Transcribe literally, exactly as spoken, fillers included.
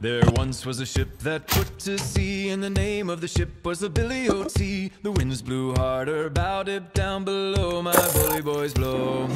There once was a ship that put to sea, and the name of the ship was the Billy O T. The winds blew harder, bowed it down below, my bully boys blow.